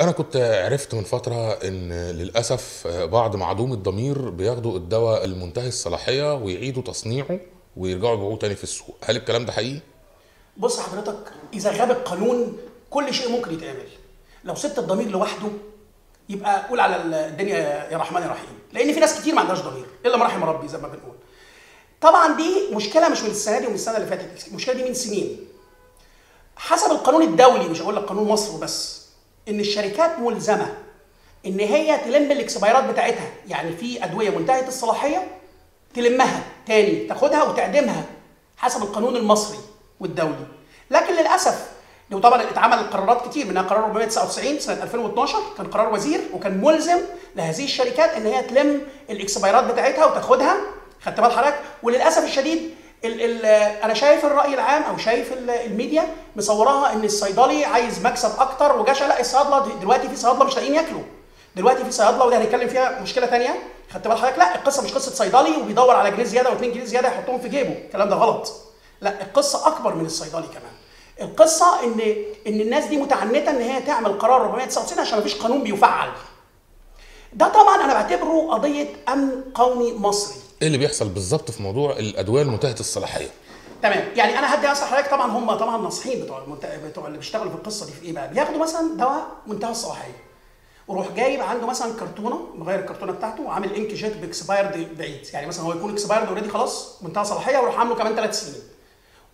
أنا كنت عرفت من فترة إن للأسف بعض معدومي الضمير بياخدوا الدواء المنتهي الصلاحية ويعيدوا تصنيعه ويرجعوا يبيعوه تاني في السوق، هل الكلام ده حقيقي؟ بص حضرتك، إذا غاب القانون كل شيء ممكن يتعمل. لو سبت الضمير لوحده يبقى قول على الدنيا يا رحمن يا رحيم، لأن في ناس كتير ما عندهاش ضمير إلا ما رحم ربي زي ما بنقول. طبعًا دي مشكلة مش من السنة دي ومن السنة اللي فاتت، المشكلة دي من سنين. حسب القانون الدولي، مش هقول لك قانون مصر بس، ان الشركات ملزمه ان هي تلم الاكسبايرات بتاعتها، يعني في ادويه منتهيه الصلاحيه تلمها تاني، تاخدها وتعدمها حسب القانون المصري والدولي. لكن للاسف لو طبعا اتعمل قرارات كتير، منها قرار 499 سنه 2012 كان قرار وزير وكان ملزم لهذه الشركات ان هي تلم الاكسبايرات بتاعتها وتاخدها، خدت بال حضرتك؟ وللاسف الشديد انا شايف الراي العام او شايف الميديا مصوراها ان الصيدلي عايز مكسب اكتر وجشع. لا، الصيادله دلوقتي في صيادله مش لاقيين ياكلوا، دلوقتي في صيادله، وده هنتكلم فيها مشكله ثانيه، خدت بال حضرتك؟ لا، القصه مش قصه صيدلي وبيدور على جنيه زياده و2 جنيه زياده يحطهم في جيبه، الكلام ده غلط. لا، القصه اكبر من الصيدلي كمان. القصه ان الناس دي متعنته ان هي تعمل قرار 499 عشان مفيش قانون بيفعل. ده طبعا انا بعتبره قضيه امن قومي مصري. ايه اللي بيحصل بالظبط في موضوع الادويه المنتهيه الصلاحيه؟ تمام، يعني انا هدي انصح حضرتك. طبعا هم طبعا ناصحين بتوع اللي بيشتغلوا في القصه دي في ايه بقى؟ بياخدوا مثلا دواء منتهى الصلاحيه وروح جايب عنده مثلا كرتونه، مغير الكرتونه بتاعته وعامل انك جيت باكسبايرد بعيد، يعني مثلا هو يكون اكسبايرد اوريدي خلاص منتهى صلاحيه ويروح عامله كمان 3 سنين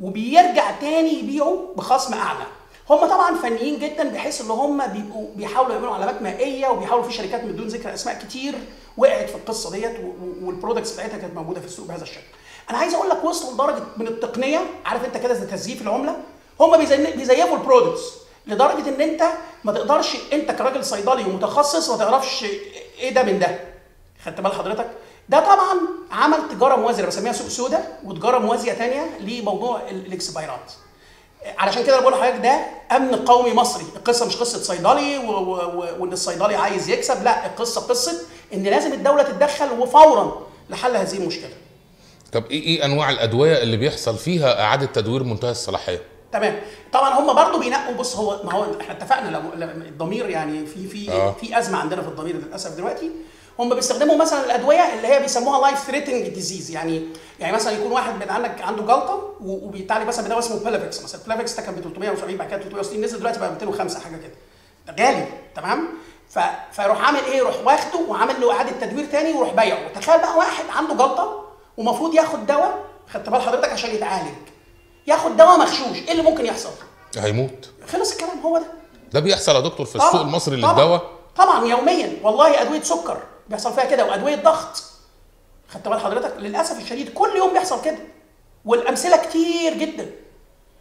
وبيرجع تاني يبيعه بخصم اعلى. هم طبعا فنيين جدا بحيث ان هم بيبقوا بيحاولوا يعملوا علامات مائيه وبيحاولوا، في شركات من دون ذكر اسماء كتير وقعت في القصه ديت والبرودكتس بتاعتها كانت موجوده في السوق بهذا الشكل. انا عايز اقول لك وصلوا لدرجه من التقنيه، عارف انت كده زي تزييف العمله، هم بيزيفوا البرودكتس لدرجه ان انت ما تقدرش، انت كراجل صيدلي ومتخصص ما تعرفش ايه ده من ده. خدت بال حضرتك؟ ده طبعا عمل تجاره موازيه بسميها سوق سوداء وتجاره موازيه ثانيه لموضوع الاكسبايرات. علشان كده انا بقول لحضرتك ده امن قومي مصري، القصه مش قصه صيدلي وان الصيدلي عايز يكسب، لا، القصه قصه ان لازم الدوله تتدخل وفورا لحل هذه المشكله. طب ايه انواع الادويه اللي بيحصل فيها اعاده تدوير منتهى الصلاحيه؟ تمام، طبعا هم برضو بينقوا. بص، هو ما هو احنا اتفقنا الضمير، يعني في ازمه عندنا في الضمير للاسف دلوقتي. هم بيستخدموا مثلا الادويه اللي هي بيسموها لايف ثريتنج ديزيز، يعني مثلا يكون واحد عنده جلطه وبيتعالج مثلا بدواء اسمه بلافيكس. مثلا بلافيكس ده كان ب 370، بعد كده 360، نزل دلوقتي بقى 205 حاجه كده، غالي. تمام، فيروح عامل ايه؟ يروح واخده وعامل له اعاده تدوير ثاني ويروح بايعه. تخيل بقى واحد عنده جلطه ومفروض ياخد دواء، خدت بال حضرتك، عشان يتعالج، ياخد دواء مغشوش، ايه اللي ممكن يحصل؟ هيموت. خلص الكلام، هو ده بيحصل يا دكتور في السوق المصري للدواء طبعا يوميا. والله ادويه سكر بيحصل فيها كده، وادويه ضغط، خدت بال حضرتك؟ للاسف الشديد كل يوم بيحصل كده، والامثله كتير جدا،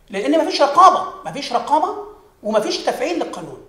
لان مفيش رقابه ومفيش تفعيل للقانون.